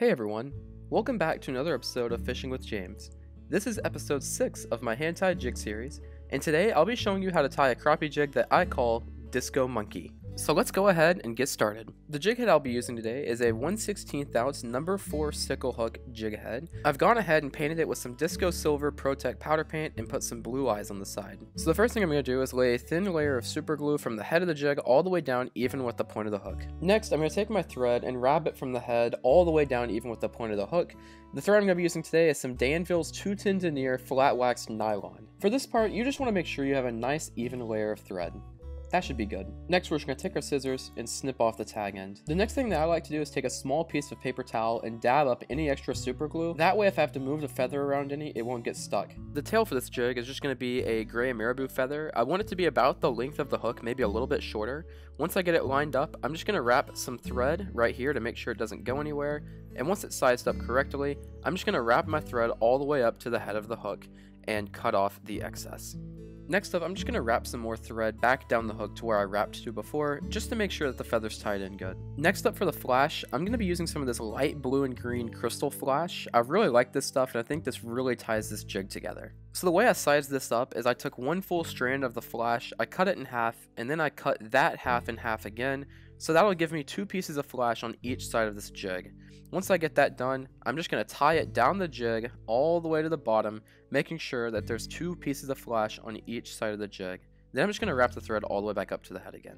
Hey everyone, welcome back to another episode of Fishing with James. This is episode 6 of my hand tied jig series, and today I'll be showing you how to tie a crappie jig that I call Disco Monkey. So let's go ahead and get started. The jig head I'll be using today is a 1/16 ounce number 4 sickle hook jig head. I've gone ahead and painted it with some Disco Silver ProTec powder paint and put some blue eyes on the side. So the first thing I'm going to do is lay a thin layer of super glue from the head of the jig all the way down even with the point of the hook. Next, I'm going to take my thread and wrap it from the head all the way down even with the point of the hook. The thread I'm going to be using today is some Danville's 210 Denier Flat Wax Nylon. For this part, you just want to make sure you have a nice even layer of thread. That should be good. Next, we're just going to take our scissors and snip off the tag end. The next thing that I like to do is take a small piece of paper towel and dab up any extra super glue. That way, if I have to move the feather around any, it won't get stuck. The tail for this jig is just going to be a gray Marabou feather. I want it to be about the length of the hook, maybe a little bit shorter. Once I get it lined up, I'm just going to wrap some thread right here to make sure it doesn't go anywhere. And once it's sized up correctly, I'm just going to wrap my thread all the way up to the head of the hook and cut off the excess. Next up, I'm just going to wrap some more thread back down the hook to where I wrapped to before, just to make sure that the feather's tied in good. Next up for the flash, I'm going to be using some of this light blue and green crystal flash. I really like this stuff, and I think this really ties this jig together. So the way I sized this up is I took one full strand of the flash, I cut it in half, and then I cut that half in half again, so that'll give me two pieces of flash on each side of this jig. Once I get that done, I'm just going to tie it down the jig all the way to the bottom, making sure that there's two pieces of flash on each side of the jig. Then I'm just going to wrap the thread all the way back up to the head again.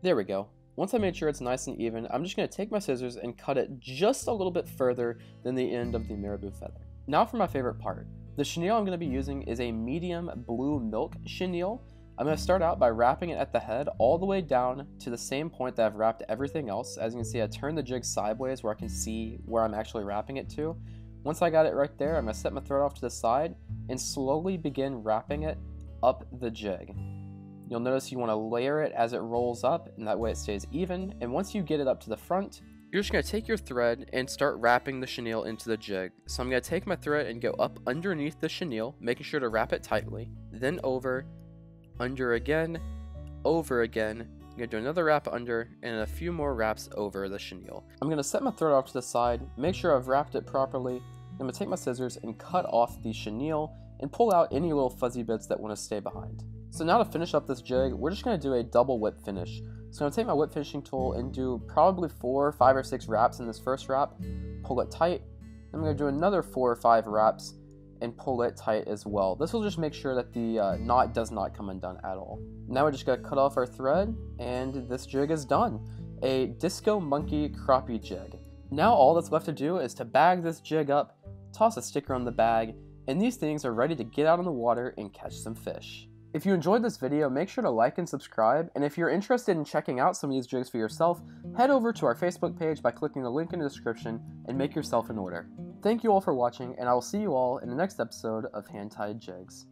There we go. Once I made sure it's nice and even, I'm just going to take my scissors and cut it just a little bit further than the end of the Marabou feather. Now for my favorite part. The chenille I'm going to be using is a medium blue milk chenille. I'm going to start out by wrapping it at the head all the way down to the same point that I've wrapped everything else. As you can see, I turned the jig sideways where I can see where I'm actually wrapping it to. Once I got it right there, I'm going to set my thread off to the side and slowly begin wrapping it up the jig. You'll notice you want to layer it as it rolls up, and that way it stays even. And once you get it up to the front, you're just going to take your thread and start wrapping the chenille into the jig. So I'm going to take my thread and go up underneath the chenille, making sure to wrap it tightly, then over, under again, over again. I'm going to do another wrap under and a few more wraps over the chenille. I'm going to set my thread off to the side, make sure I've wrapped it properly. I'm going to take my scissors and cut off the chenille and pull out any little fuzzy bits that want to stay behind. So now to finish up this jig, we're just going to do a double whip finish. So I'm going to take my whip finishing tool and do probably 4, 5, or 6 wraps in this first wrap, pull it tight. I'm going to do another 4 or 5 wraps and pull it tight as well. This will just make sure that the knot does not come undone at all. Now we're just gonna cut off our thread, and this jig is done. A Disco Monkey crappie jig. Now all that's left to do is to bag this jig up, toss a sticker on the bag, and these things are ready to get out on the water and catch some fish. If you enjoyed this video, make sure to like and subscribe, and if you're interested in checking out some of these jigs for yourself, head over to our Facebook page by clicking the link in the description and make yourself an order. Thank you all for watching, and I will see you all in the next episode of Hand Tied Jigs.